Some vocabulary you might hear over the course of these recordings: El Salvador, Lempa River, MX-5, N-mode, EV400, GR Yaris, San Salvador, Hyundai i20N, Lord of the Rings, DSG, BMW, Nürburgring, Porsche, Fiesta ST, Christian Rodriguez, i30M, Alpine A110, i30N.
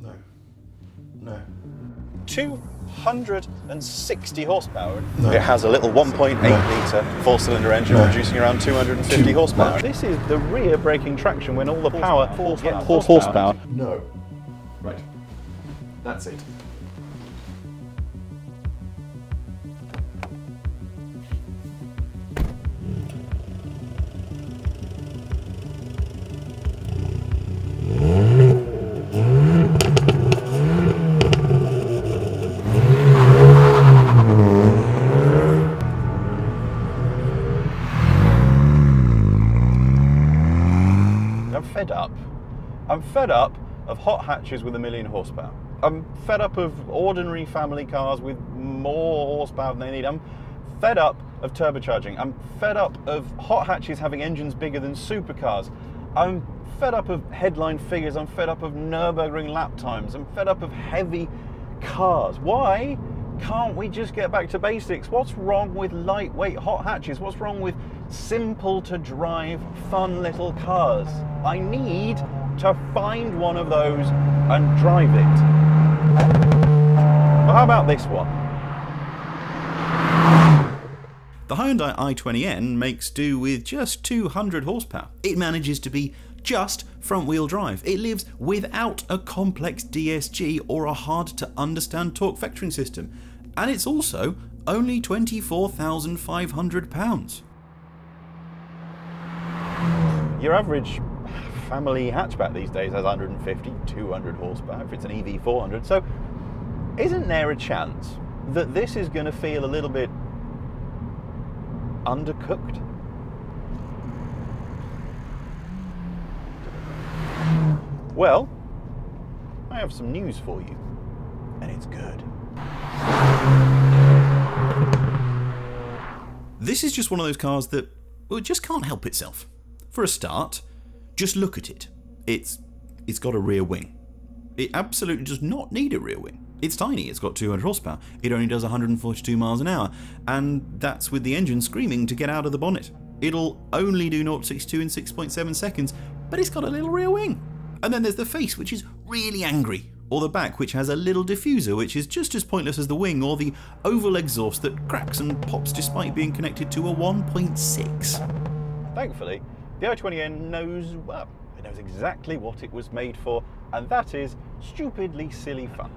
No. No. 260 horsepower. No. It has a little 1.8 litre four-cylinder engine producing around 250 horsepower. This is the rear braking traction when all the power... Horsepower. No. Right. That's it. I'm fed up of hot hatches with 1 million horsepower. I'm fed up of ordinary family cars with more horsepower than they need. I'm fed up of turbocharging. I'm fed up of hot hatches having engines bigger than supercars. I'm fed up of headline figures. I'm fed up of Nürburgring lap times. I'm fed up of heavy cars. Why can't we just get back to basics? What's wrong with lightweight hot hatches? What's wrong with simple to drive, fun little cars? I need to find one of those and drive it. Well, how about this one? The Hyundai i20N makes do with just 200 horsepower. It manages to be just front-wheel drive. It lives without a complex DSG or a hard-to-understand torque vectoring system. And it's also only £24,500. Your average family hatchback ththese days has 150, 200 horsepower if it's an EV400. So isn't there a chance that this is going to feel a little bit undercooked? Well, I have some news for you, and it's good. This is just one of those cars that, well, just can't help itself. For a start, just look at it. It's got a rear wing. It absolutely does not need a rear wing. It's tiny, it's got 200 horsepower. It only does 142 miles an hour, and that's with the engine screaming to get out of the bonnet. It'll only do 0-62 in 6.7 seconds, but it's got a little rear wing. And then there's the face, which is really angry, or the back, which has a little diffuser, which is just as pointless as the wing, or the oval exhaust that cracks and pops despite being connected to a 1.6. Thankfully, the i20N knows, well, it knows exactly what it was made for, and that is stupidly silly fun.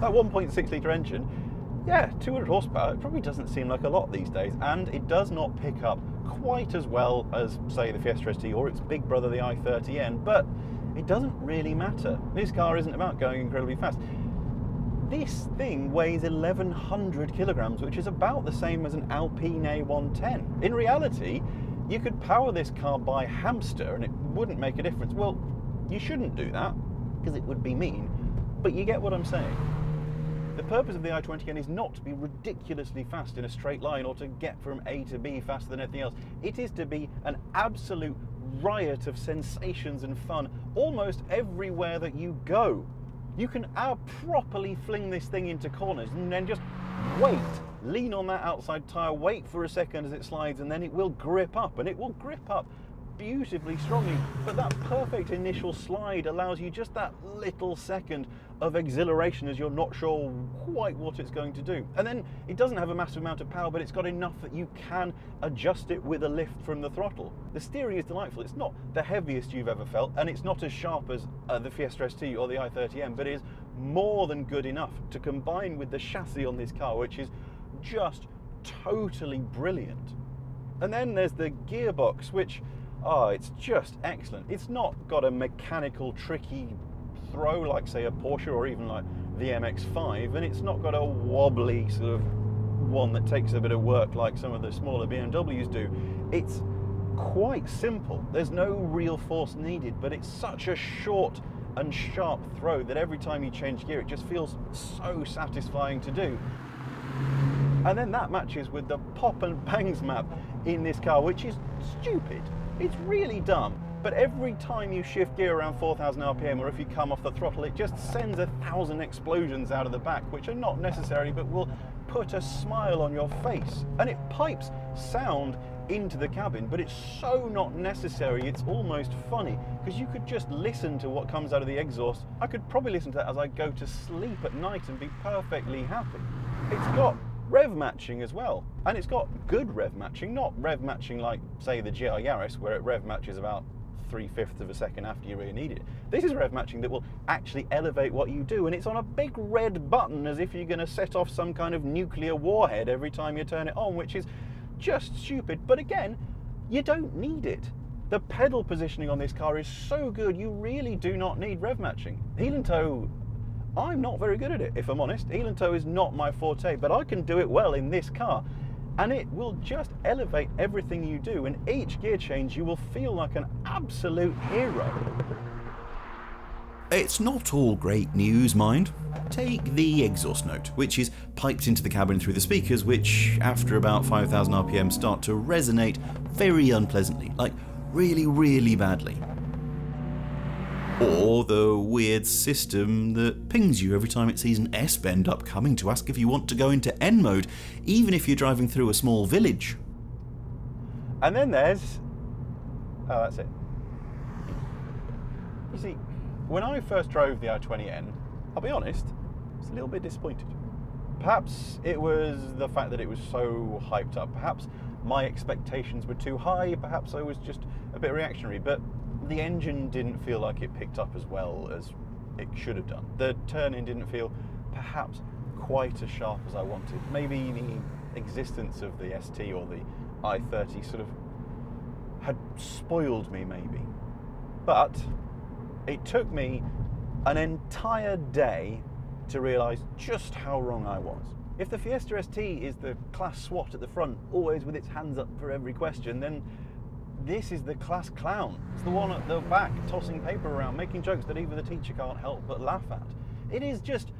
That 1.6 litre engine, yeah, 200 horsepower, it probably doesn't seem like a lot these days, and it does not pick up quite as well as, say, the Fiesta ST or its big brother, the i30N, but it doesn't really matter. This car isn't about going incredibly fast. This thing weighs 1,100 kilograms, which is about the same as an Alpine A110. In reality, you could power this car by hamster and it wouldn't make a difference. Well, you shouldn't do that because it would be mean, but you get what I'm saying. The purpose of the i20N is not to be ridiculously fast in a straight line or to get from A to B faster than anything else. It is to be an absolute riot of sensations and fun almost everywhere that you go. You can properly fling this thing into corners and then just wait. Lean on that outside tyre, wait for a second as it slides, and then it will grip up, and it will grip up beautifully strongly, but that perfect initial slide allows you just that little second of exhilaration as you're not sure quite what it's going to do. And then it doesn't have a massive amount of power, but it's got enough that you can adjust it with a lift from the throttle. The steering is delightful. It's not the heaviest you've ever felt, and it's not as sharp as the Fiesta ST or the i30M, but it is more than good enough to combine with the chassis on this car, which is just totally brilliant. And then there's the gearbox, which, oh, it's just excellent. It's not got a mechanical tricky throw like, say, a Porsche or even like the MX-5, and it's not got a wobbly sort of one that takes a bit of work like some of the smaller BMWs do. It's quite simple. There's no real force needed, but it's such a short and sharp throw that every time you change gear, it just feels so satisfying to do. And then that matches with the pop and bangs map in this car, which is stupid. It's really dumb. But every time you shift gear around 4,000 RPM, or if you come off the throttle, it just sends 1,000 explosions out of the back, which are not necessary, but will put a smile on your face. And it pipes sound into the cabin, but it's so not necessary, it's almost funny, because you could just listen to what comes out of the exhaust. I could probably listen to that as I go to sleep at night and be perfectly happy. It's got rev matching as well, and it's got good rev matching, not rev matching like, say, the GR Yaris, where it rev matches about 3/5 of a second after you really need it. This is rev matching that will actually elevate what you do, and it's on a big red button as if you're going to set off some kind of nuclear warhead every time you turn it on, which is just stupid. But again, you don't need it. The pedal positioning on this car is so good, you really do not need rev matching. Heel & toe, I'm not very good at it, if I'm honest. Heel & toe is not my forte, but I can do it well in this car. And it will just elevate everything you do. In each gear change, you will feel like an absolute hero. It's not all great news, mind. Take the exhaust note, which is piped into the cabin through the speakers, which, after about 5,000 RPM, start to resonate very unpleasantly, like really, really badly. Or the weird system that pings you every time it sees an S-bend upcoming to ask if you want to go into N-mode, even if you're driving through a small village. And then there's... oh, that's it. You see, when I first drove the i20N, I'll be honest, I was a little bit disappointed. Perhaps it was the fact that it was so hyped up. Perhaps my expectations were too high. Perhaps I was just a bit reactionary. But the engine didn't feel like it picked up as well as it should have done. The turn-in didn't feel perhaps quite as sharp as I wanted. Maybe the existence of the ST or the i30 sort of had spoiled me, maybe. But it took me an entire day to realise just how wrong I was. If the Fiesta ST is the class SWAT at the front, always with its hands up for every question, then this is the class clown. It's the one at the back tossing paper around, making jokes that even the teacher can't help but laugh at. It is just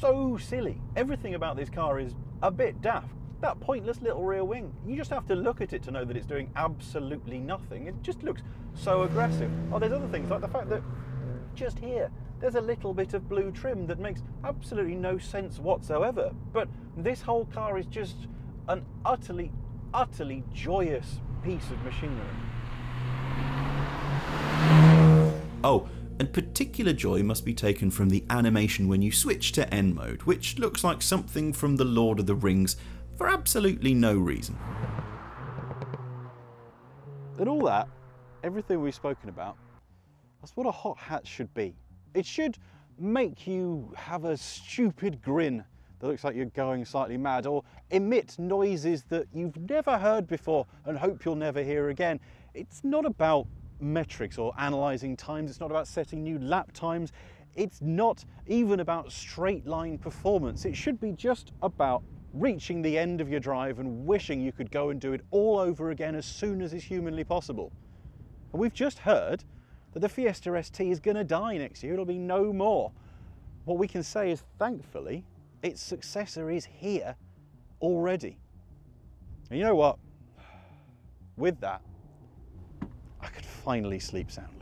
so silly. Everything about this car is a bit daft. That pointless little rear wing, you just have to look at it to know that it's doing absolutely nothing. It just looks so aggressive. Oh, there's other things, like the fact that just here, there's a little bit of blue trim that makes absolutely no sense whatsoever. But this whole car is just an utterly, utterly joyous piece of machinery. Oh, and particular joy must be taken from the animation when you switch to N mode, which looks like something from the Lord of the Rings for absolutely no reason. And all that, everything we've spoken about, that's what a hot hatch should be. It should make you have a stupid grin that looks like you're going slightly mad, or emit noises that you've never heard before and hope you'll never hear again. It's not about metrics or analysing times, it's not about setting new lap times, it's not even about straight line performance. It should be just about reaching the end of your drive and wishing you could go and do it all over again as soon as is humanly possible. And we've just heard that the Fiesta ST is going to die next year, it'll be no more. What we can say is, thankfully, its successor is here already. And you know what? With that, I could finally sleep soundly.